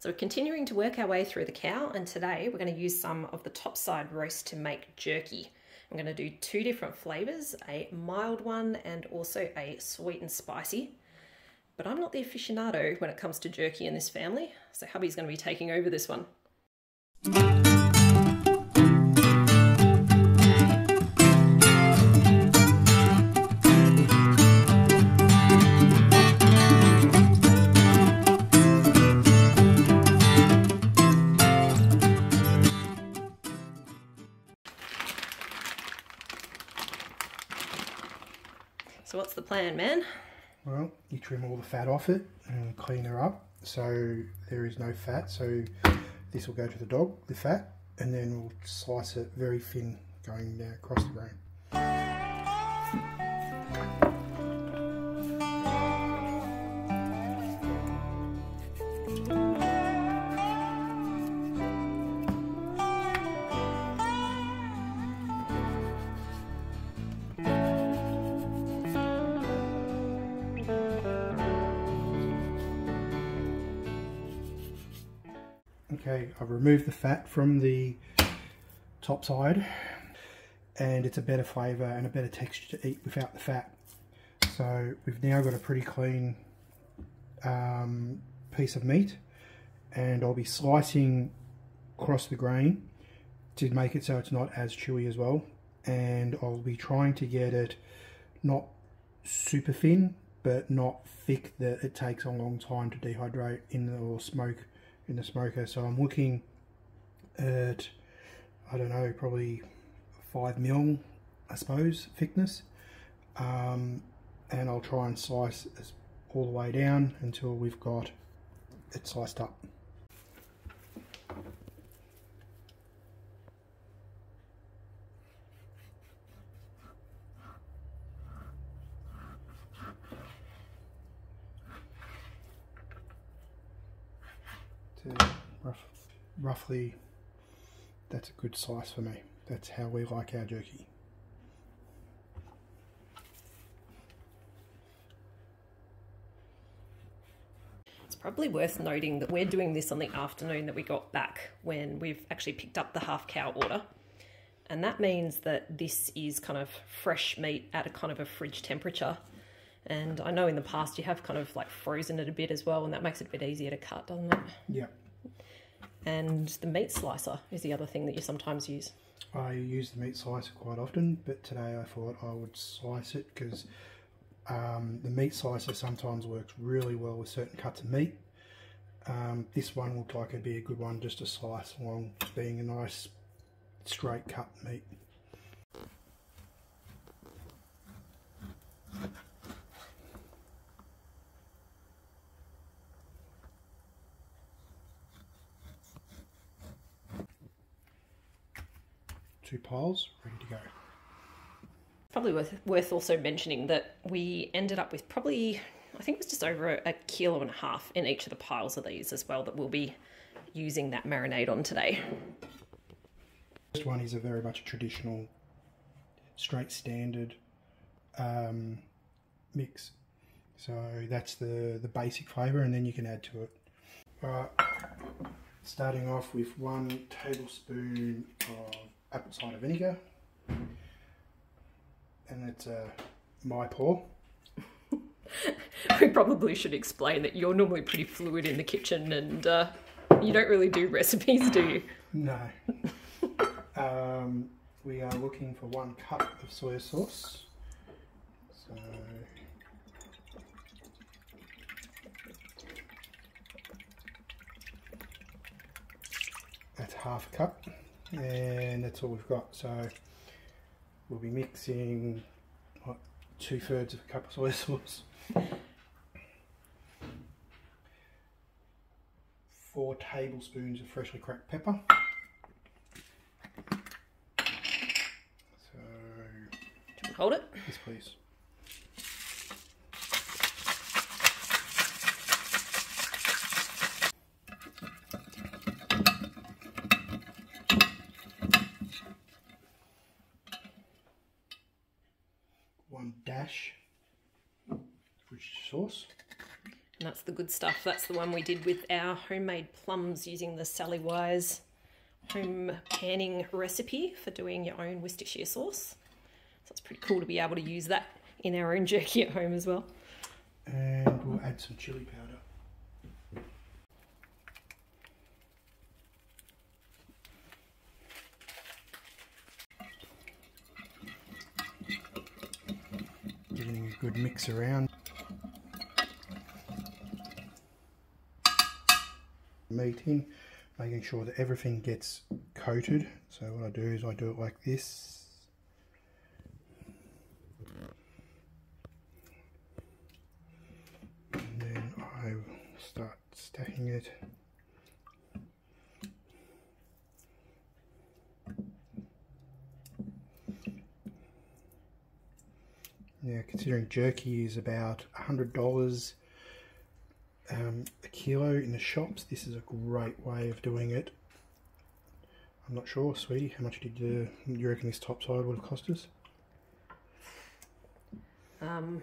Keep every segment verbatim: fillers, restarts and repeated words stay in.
So we're continuing to work our way through the cow, and today we're going to use some of the topside roast to make jerky. I'm going to do two different flavours, a mild one and also a sweet and spicy. But I'm not the aficionado when it comes to jerky in this family, so hubby's going to be taking over this one. So what's the plan, man? Well, you trim all the fat off it and clean her up, so there is no fat. So this will go to the dog, the fat, and then we'll slice it very thin going across the grain. Okay, I've removed the fat from the top side, and it's a better flavour and a better texture to eat without the fat. So we've now got a pretty clean um, piece of meat, and I'll be slicing across the grain to make it so it's not as chewy as well, and I'll be trying to get it not super thin but not thick that it takes a long time to dehydrate in or smoke in the smoker. So I'm looking at, I don't know, probably five mil, I suppose, thickness, um, and I'll try and slice all the way down until we've got it sliced up. Rough, roughly, that's a good slice for me. That's how we like our jerky. It's probably worth noting that we're doing this on the afternoon that we got back, when we've actually picked up the half cow order, and that means that this is kind of fresh meat at a kind of a fridge temperature. And I know in the past you have kind of like frozen it a bit as well, and that makes it a bit easier to cut, doesn't it? Yeah. And the meat slicer is the other thing that you sometimes use. I use the meat slicer quite often, but today I thought I would slice it because um, the meat slicer sometimes works really well with certain cuts of meat. Um, this one looked like it'd be a good one just to slice along, being a nice straight cut meat. Two piles ready to go. Probably worth, worth also mentioning that we ended up with probably, I think it was just over a kilo and a half in each of the piles of these as well, that we'll be using that marinade on today. This one is a very much a traditional, straight standard um, mix. So that's the, the basic flavour, and then you can add to it. Alright, starting off with one tablespoon of apple cider vinegar, and it's uh, my pour. We probably should explain that you're normally pretty fluid in the kitchen, and uh, you don't really do recipes, do you? No. um, we are looking for one cup of soy sauce. So that's half a cup. And that's all we've got, so we'll be mixing like two-thirds of a cup of soy sauce. Four tablespoons of freshly cracked pepper. So can we hold it? Yes, please. That's the good stuff. That's the one we did with our homemade plums using the Sally Wise home canning recipe for doing your own Worcestershire sauce. So it's pretty cool to be able to use that in our own jerky at home as well. And we'll add some chili powder. Giving a good mix around. Meat in, making sure that everything gets coated. So what I do is I do it like this. And then I will start stacking it. Now, considering jerky is about a hundred dollars um, a kilo in the shops, this is a great way of doing it. I'm not sure, sweetie, how much did you, you reckon this top side would have cost us? Um,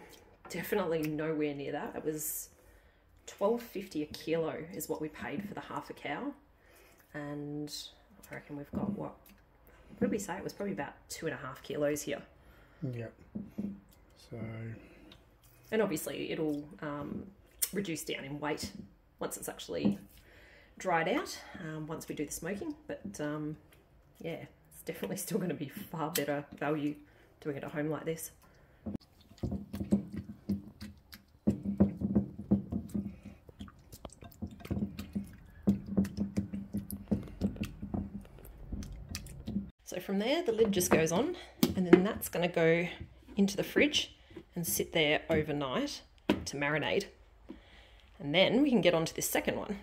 definitely nowhere near that. It was twelve fifty a kilo is what we paid for the half a cow, and I reckon we've got, what, what did we say? It was probably about two and a half kilos here. Yep. So, and obviously it'll um, reduce down in weight once it's actually dried out, um, once we do the smoking, but um, yeah, it's definitely still going to be far better value doing it at home like this. So from there the lid just goes on, and then that's going to go into the fridge and sit there overnight to marinate. And then we can get on to this second one.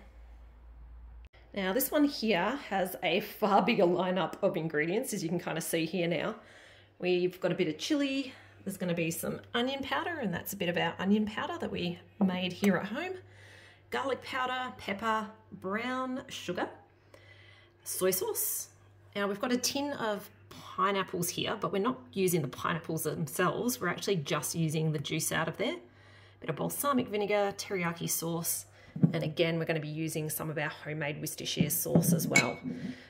Now this one here has a far bigger lineup of ingredients, as you can kind of see here now. We've got a bit of chili, there's going to be some onion powder, and that's a bit of our onion powder that we made here at home, garlic powder, pepper, brown sugar, soy sauce. Now we've got a tin of pineapples here, but we're not using the pineapples themselves, we're actually just using the juice out of there. A bit of balsamic vinegar, teriyaki sauce, and again we're going to be using some of our homemade Worcestershire sauce as well.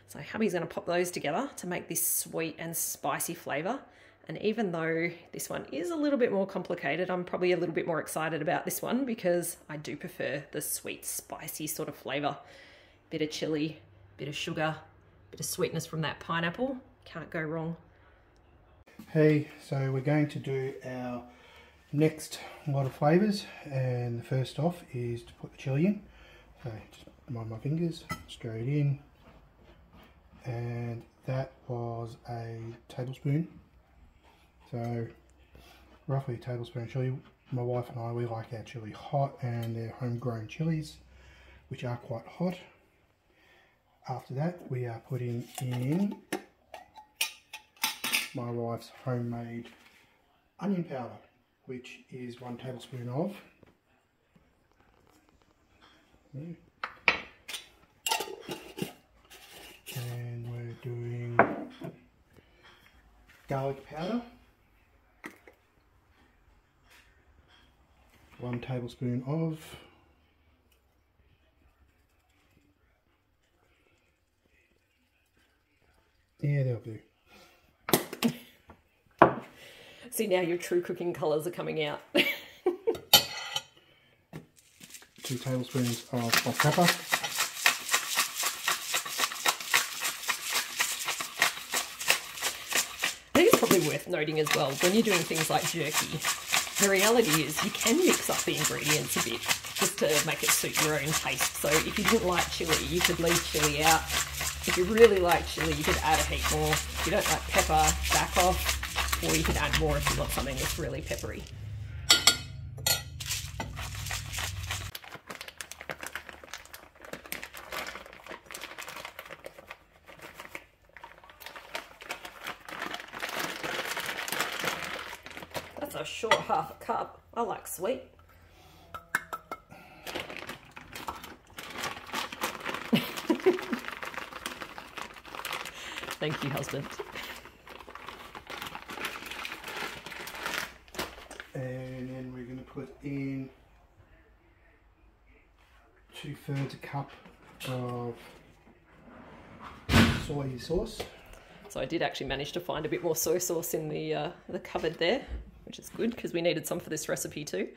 So hubby's going to pop those together to make this sweet and spicy flavour, and even though this one is a little bit more complicated, I'm probably a little bit more excited about this one because I do prefer the sweet, spicy sort of flavour. Bit of chilli, bit of sugar, bit of sweetness from that pineapple. Can't go wrong. Hey, so we're going to do our next lot of flavours, and the first off is to put the chili in. So just mind my fingers, straight in, and that was a tablespoon, so roughly a tablespoon of chili. My wife and I, we like our chili hot, and they're homegrown chilies which are quite hot. After that we are putting in my wife's homemade onion powder, which is one tablespoon of. And we're doing garlic powder, one tablespoon of. Yeah, that'll do. See, now your true cooking colours are coming out. Two tablespoons of black pepper. I think it's probably worth noting as well, when you're doing things like jerky, the reality is you can mix up the ingredients a bit just to make it suit your own taste. So if you didn't like chilli, you could leave chilli out. If you really like chilli, you could add a heap more. If you don't like pepper, back off. Or you can add more if you want something that's really peppery. That's a short half a cup. I like sweet. Thank you, husband. And then we're going to put in two thirds a cup of soy sauce. So I did actually manage to find a bit more soy sauce in the uh, the cupboard there, which is good because we needed some for this recipe too.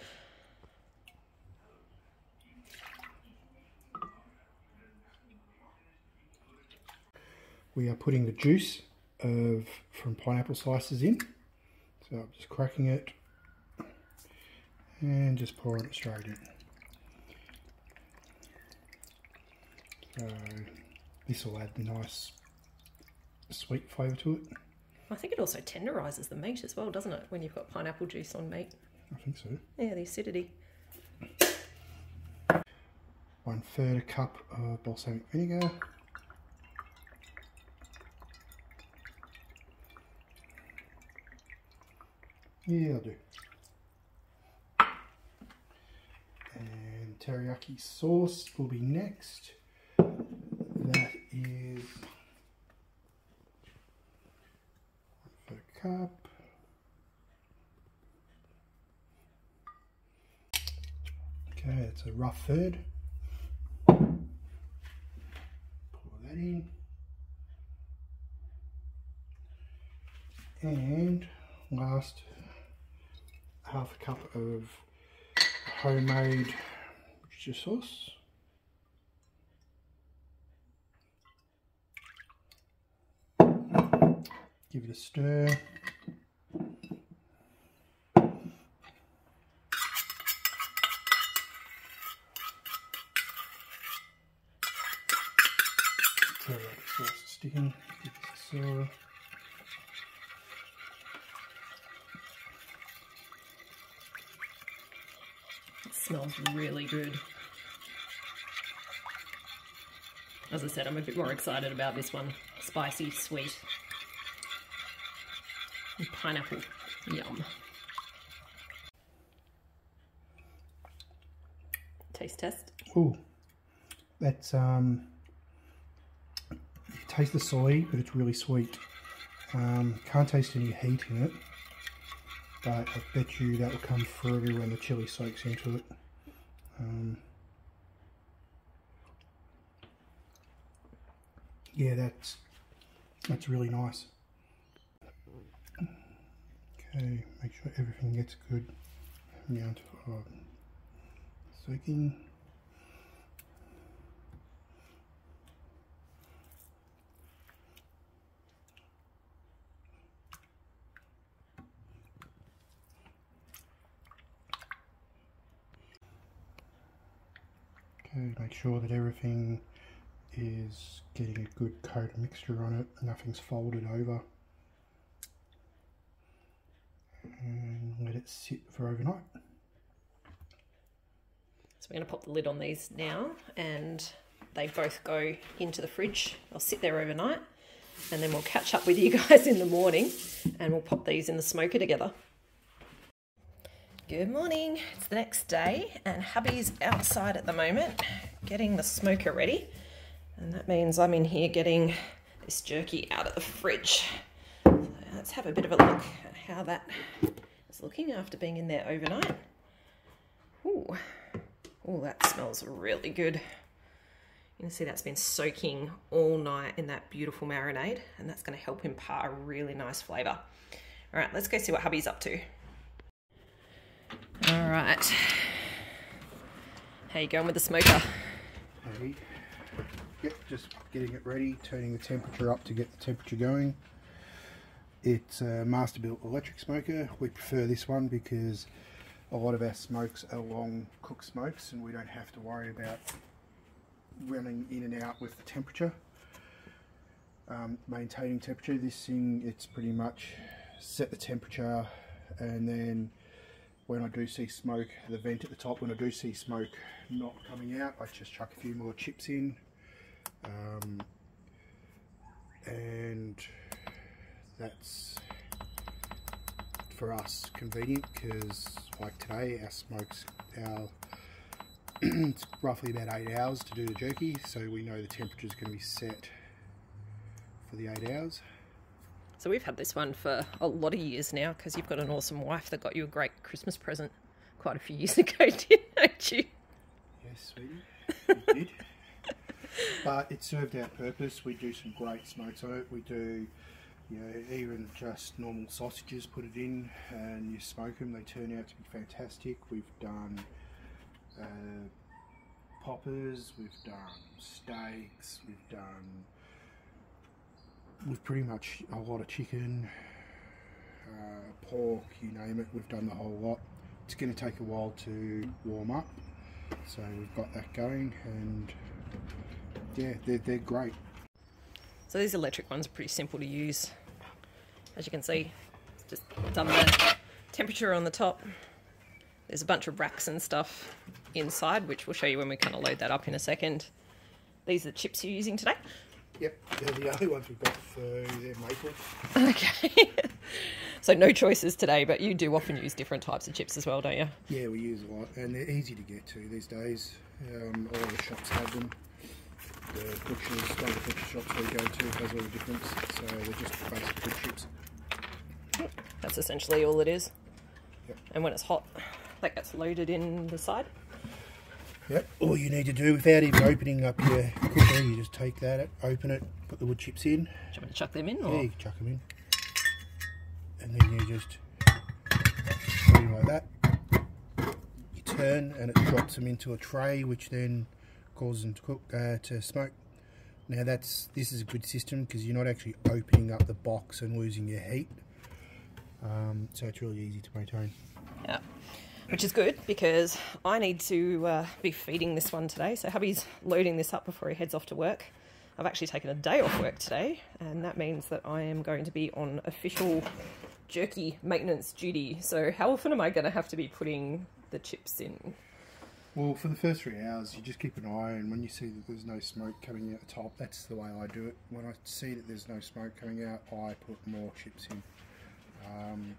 We are putting the juice of from pineapple slices in, so I'm just cracking it and just pouring it straight in. So this will add the nice sweet flavour to it. I think it also tenderises the meat as well, doesn't it, when you've got pineapple juice on meat? I think so. Yeah, the acidity. One third a cup of balsamic vinegar. Yeah, I'll do. And teriyaki sauce will be next. That is one third cup. Okay, it's a rough third. Pour that in. And last, half a cup of homemade Worcestershire sauce. Give it a stir. So the sauce is sticking. Give it a stir. Smells really good. As I said, I'm a bit more excited about this one. Spicy, sweet, and pineapple. Yum. Taste test. Ooh, that's um. You taste the soy, but it's really sweet. Um, can't taste any heat in it. But I bet you that will come through when the chili soaks into it. Um, yeah, that's that's really nice. Okay, make sure everything gets a good amount of soaking. Make sure that everything is getting a good coat of mixture on it, nothing's folded over, and let it sit for overnight. So we're going to pop the lid on these now, and they both go into the fridge. They'll sit there overnight, and then we'll catch up with you guys in the morning and we'll pop these in the smoker together. Good morning, it's the next day and hubby's outside at the moment getting the smoker ready, and that means I'm in here getting this jerky out of the fridge. So let's have a bit of a look at how that is looking after being in there overnight. Ooh, ooh, that smells really good. You can see that's been soaking all night in that beautiful marinade, and that's going to help impart a really nice flavour. Alright, let's go see what hubby's up to. All right, how you going with the smoker? Hey. Yep, just getting it ready, turning the temperature up to get the temperature going. It's a Masterbuilt electric smoker. We prefer this one because a lot of our smokes are long cook smokes and we don't have to worry about running in and out with the temperature. Um, maintaining temperature, this thing, it's pretty much set the temperature, and then when I do see smoke, the vent at the top, when I do see smoke not coming out, I just chuck a few more chips in, um, and that's for us convenient because, like today, our smokes our it's roughly about eight hours to do the jerky, so we know the temperature is going to be set for the eight hours. So we've had this one for a lot of years now because you've got an awesome wife that got you a great Christmas present quite a few years ago, didn't you? Yes, sweetie. it did. But it served our purpose. We do some great smokes on it. We do, you know, even just normal sausages, put it in and you smoke them. They turn out to be fantastic. We've done uh, poppers, we've done steaks, we've done, we've pretty much a lot of chicken, uh, pork, you name it. We've done the whole lot. It's going to take a while to warm up, so we've got that going, and yeah, they're, they're great. So these electric ones are pretty simple to use. As you can see, just done the temperature on the top. There's a bunch of racks and stuff inside, which we'll show you when we kind of load that up in a second. These are the chips you're using today? Yep, they're the only ones we've got, so they're maple. Okay. So no choices today, but you do often use different types of chips as well, don't you? Yeah, we use a lot, and they're easy to get to these days. Um, all the shops have them. The butchers, one of the butcher shops we go to has all the difference, so they're just basic good chips. That's essentially all it is. Yep. And when it's hot, that gets loaded in the side. Yep, all you need to do without even opening up your cooker, you just take that, open it, put the wood chips in. Do you want to chuck them in? Or? Yeah, you can chuck them in. And then you just put it like that. You turn and it drops them into a tray, which then causes them to cook, uh, to smoke. Now that's, this is a good system because you're not actually opening up the box and losing your heat. Um, so it's really easy to maintain. Yeah. Which is good because I need to uh, be feeding this one today. So hubby's loading this up before he heads off to work. I've actually taken a day off work today, and that means that I am going to be on official jerky maintenance duty. So how often am I going to have to be putting the chips in? Well, for the first three hours, you just keep an eye, and when you see that there's no smoke coming out the top, that's the way I do it. When I see that there's no smoke coming out, I put more chips in. Um,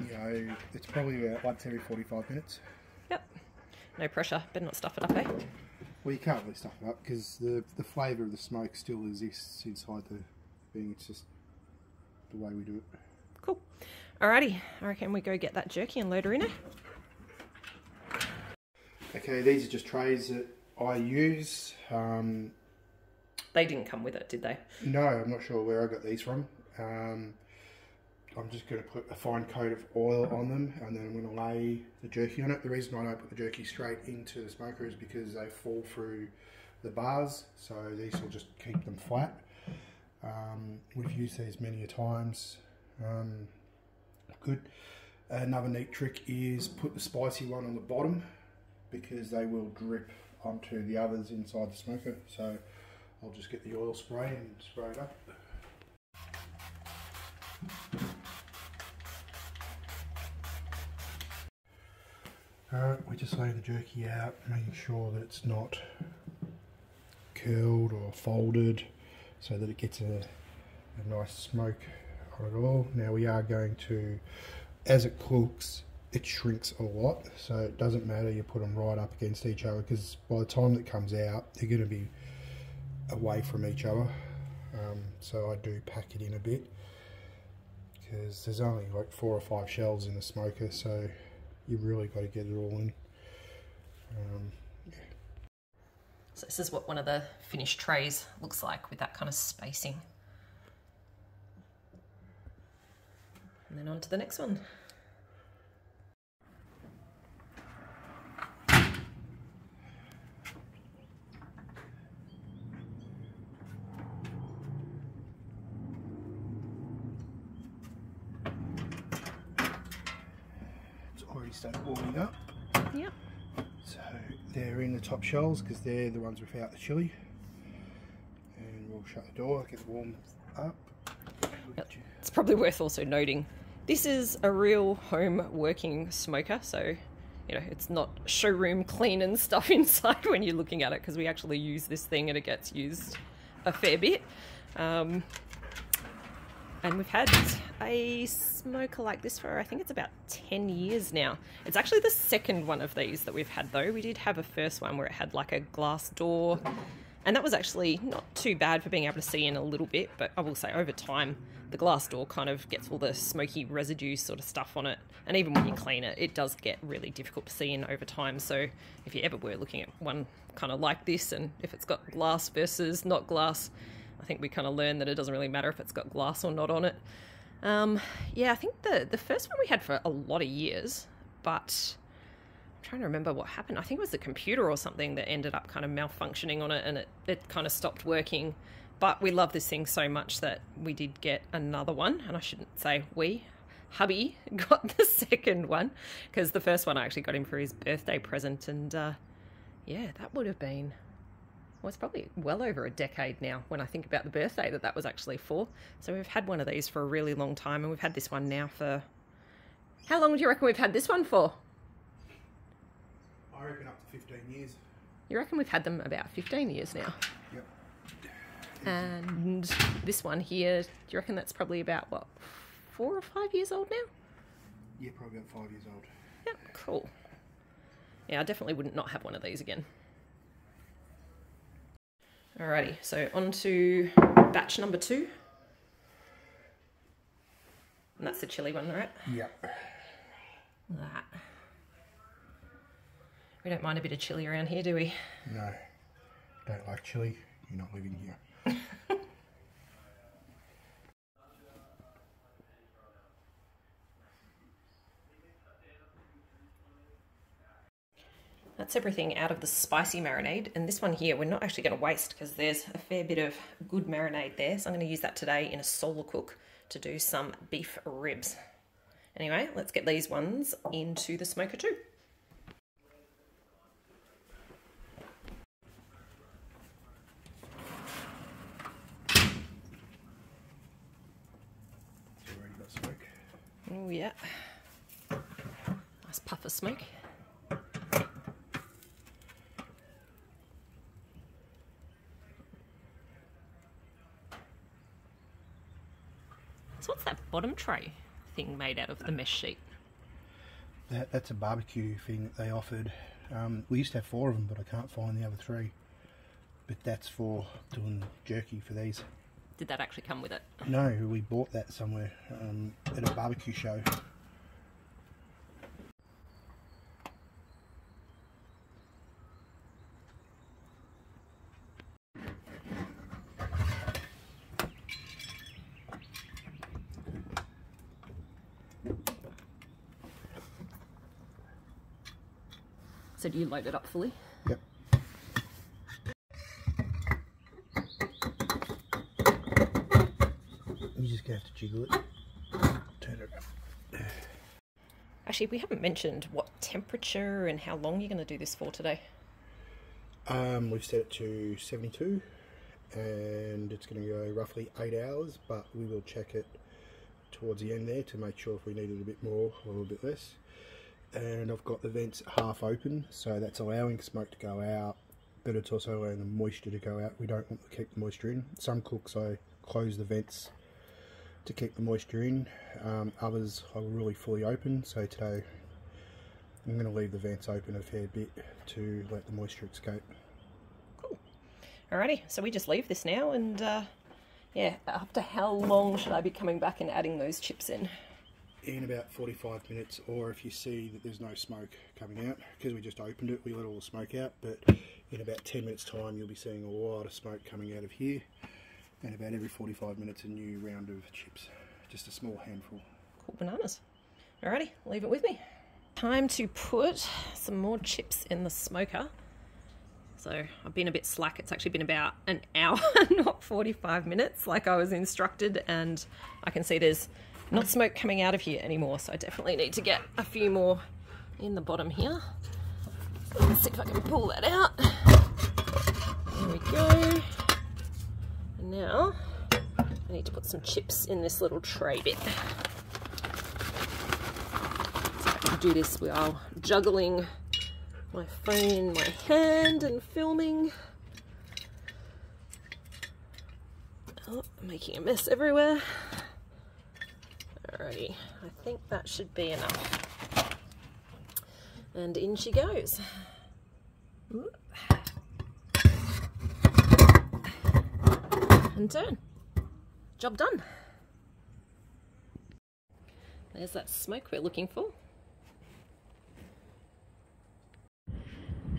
you know, it's probably about once every forty-five minutes. Yep. No pressure. Better not stuff it up, eh? Well, you can't really stuff it up because the, the flavour of the smoke still exists inside the thing. It's just the way we do it. Cool. Alrighty. I reckon we go get that jerky and load her in it. Okay, these are just trays that I use. Um, they didn't come with it, did they? No, I'm not sure where I got these from. Um, I'm just going to put a fine coat of oil on them, and then I'm going to lay the jerky on it. The reason I don't put the jerky straight into the smoker is because they fall through the bars, so these will just keep them flat. Um, we've used these many a times. Um, good. Another neat trick is put the spicy one on the bottom, because they will drip onto the others inside the smoker. So I'll just get the oil spray and spray it up. Alright, we just lay the jerky out, making sure that it's not curled or folded, so that it gets a, a nice smoke on it all. Now we are going to, as it cooks, it shrinks a lot, so it doesn't matter, you put them right up against each other, because by the time that comes out they're going to be away from each other. Um, so I do pack it in a bit, because there's only like four or five shells in the smoker, so you really got to get it all in. Um, yeah. So this is what one of the finished trays looks like, with that kind of spacing. And then on to the next one. Start warming up. Yep. So they're in the top shells because they're the ones without the chili. And we'll shut the door, get warmed up. Yep. It's probably worth also noting, this is a real home working smoker, so you know it's not showroom clean and stuff inside when you're looking at it, because we actually use this thing and it gets used a fair bit. Um, and we've had a smoker like this for, I think it's about ten years now. It's actually the second one of these that we've had, though. We did have a first one where it had like a glass door And that was actually not too bad for being able to see in a little bit, but I will say over time, the glass door kind of gets all the smoky residue sort of stuff on it. And even when you clean it, it does get really difficult to see in over time. So if you ever were looking at one kind of like this, and if it's got glass versus not glass, I think we kind of learned that it doesn't really matter if it's got glass or not on it. Um, yeah, I think the, the first one we had for a lot of years, but I'm trying to remember what happened. I think it was the computer or something that ended up kind of malfunctioning on it, and it, it kind of stopped working. But we love this thing so much that we did get another one. And I shouldn't say we, hubby got the second one, because the first one I actually got him for his birthday present. And uh, yeah, that would have been, well, it's probably well over a decade now when I think about the birthday that that was actually for. So we've had one of these for a really long time, and we've had this one now for, how long do you reckon we've had this one for? I reckon up to fifteen years. You reckon we've had them about fifteen years now? Yep. And this one here, do you reckon that's probably about, what, four or five years old now? Yeah, probably about five years old. Yep, cool. Yeah, I definitely wouldn't not have one of these again. Alrighty, so on to batch number two. And that's the chili one, right? Yep. That. We don't mind a bit of chili around here, do we? No. Don't like chili, you're not living here. That's everything out of the spicy marinade, and this one here we're not actually going to waste because there's a fair bit of good marinade there, so I'm going to use that today in a solar cook to do some beef ribs. Anyway, let's get these ones into the smoker too. Oh yeah, nice puff of smoke. So what's that bottom tray thing made out of, the mesh sheet? That, that's a barbecue thing that they offered. Um, we used to have four of them, but I can't find the other three. But that's for doing jerky for these. Did that actually come with it? No, we bought that somewhere um, at a barbecue show. So do you load it up fully? Yep. Have to jiggle it, turn it up. Actually, we haven't mentioned what temperature and how long you're going to do this for today. Um, we've set it to seventy-two and it's going to go roughly eight hours, but we will check it towards the end there to make sure if we need it a bit more or a little bit less. And I've got the vents half open, so that's allowing smoke to go out, but it's also allowing the moisture to go out. We don't want to keep the moisture in. Some cooks I close the vents to keep the moisture in, um, others are really fully open, so today I'm going to leave the vents open a fair bit to let the moisture escape. Cool. Alrighty, so we just leave this now, and uh, yeah, after how long should I be coming back and adding those chips in? In about forty-five minutes, or if you see that there's no smoke coming out, because we just opened it, we let all the smoke out, but in about ten minutes time you'll be seeing a lot of smoke coming out of here. And about every forty-five minutes a new round of chips, just a small handful. Cool bananas. Alrighty, leave it with me. Time to put some more chips in the smoker. So I've been a bit slack, it's actually been about an hour, not forty-five minutes like I was instructed, and I can see there's not smoke coming out of here anymore, so I definitely need to get a few more in the bottom here. Let's see if I can pull that out. There we go. Now, I need to put some chips in this little tray bit. So I can do this while juggling my phone in my hand and filming. Oh, I'm making a mess everywhere. Alrighty, I think that should be enough. And in she goes. Ooh. and turn. Job done. There's that smoke we're looking for.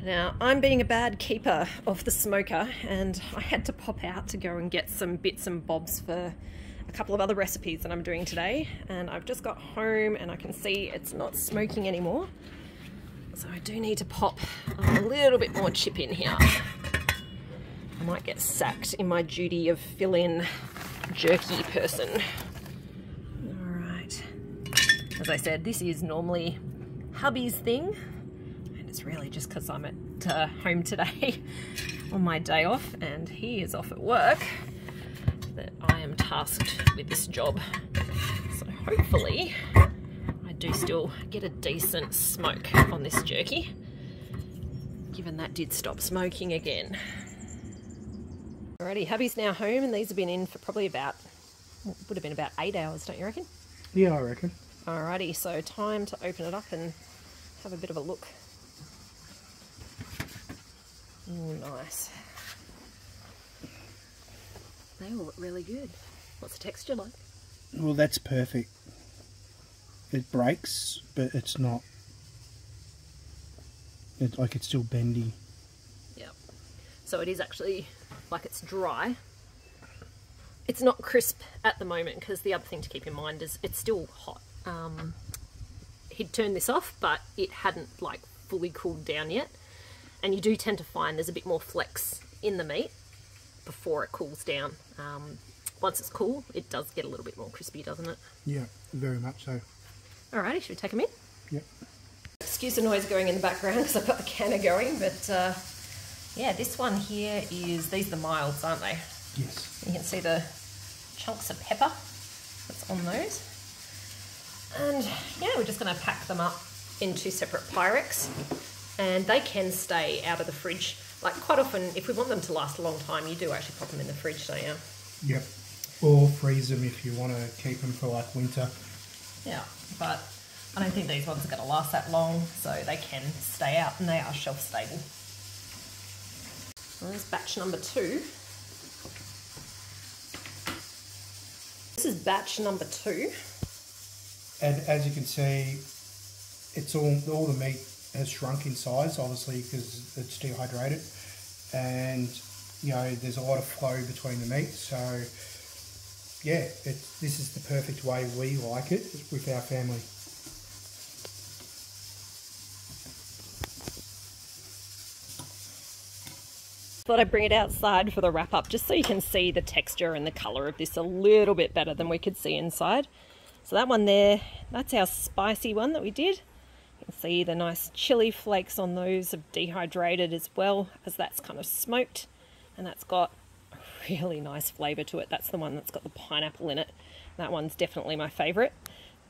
Now, I'm being a bad keeper of the smoker, and I had to pop out to go and get some bits and bobs for a couple of other recipes that I'm doing today, and I've just got home and I can see it's not smoking anymore, so I do need to pop a little bit more chip in here. I might get sacked in my duty of fill-in jerky person. Alright, as I said, this is normally hubby's thing, and it's really just because I'm at uh, home today on my day off and he is off at work, that I am tasked with this job. So hopefully I do still get a decent smoke on this jerky, given that did stop smoking again. Alrighty, hubby's now home, and these have been in for probably about, would have been about eight hours, don't you reckon? Yeah, I reckon. Alrighty, so time to open it up and have a bit of a look. Oh, nice. They all look really good. What's the texture like? Well, that's perfect. It breaks, but it's not. It's like it's still bendy. Yeah. So it is actually like it's dry. It's not crisp at the moment, because the other thing to keep in mind is it's still hot. Um, he'd turned this off, but it hadn't like fully cooled down yet. And you do tend to find there's a bit more flex in the meat before it cools down. Um, once it's cool, it does get a little bit more crispy, doesn't it? Yeah, very much so. Alrighty, should we take them in? Yep. Excuse the noise going in the background because I've got the canner going, but uh, yeah, this one here is, these are the milds, aren't they? Yes. You can see the chunks of pepper that's on those. And yeah, we're just going to pack them up into separate Pyrex, and they can stay out of the fridge. Like quite often, if we want them to last a long time, you do actually pop them in the fridge, don't you? Yep. Or freeze them if you want to keep them for like winter. Yeah, but I don't think these ones are going to last that long, so they can stay out, and they are shelf stable. Well, there's batch number two. This is batch number two. And as you can see, it's all all the meat has shrunk in size, obviously, because it's dehydrated, and you know there's a lot of flow between the meat. So yeah, it, this is the perfect way we like it with our family. Thought I'd bring it outside for the wrap up, just so you can see the texture and the colour of this a little bit better than we could see inside. So that one there, that's our spicy one that we did. See the nice chili flakes on those have dehydrated as well, as that's kind of smoked, and that's got a really nice flavour to it. That's the one that's got the pineapple in it. That one's definitely my favourite.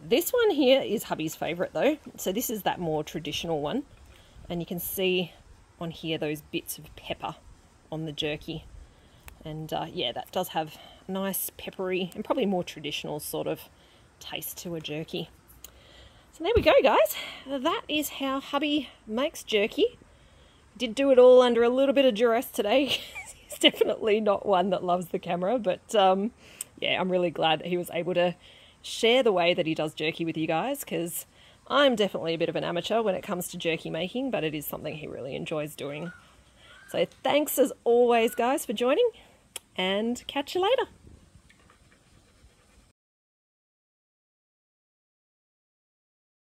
This one here is hubby's favourite though. So this is that more traditional one, and you can see on here those bits of pepper on the jerky, and uh, yeah, that does have a nice peppery and probably more traditional sort of taste to a jerky. So there we go, guys. That is how hubby makes jerky. Did do it all under a little bit of duress today. He's definitely not one that loves the camera, but um, yeah, I'm really glad that he was able to share the way that he does jerky with you guys, because I'm definitely a bit of an amateur when it comes to jerky making, but it is something he really enjoys doing. So thanks as always, guys, for joining, and catch you later.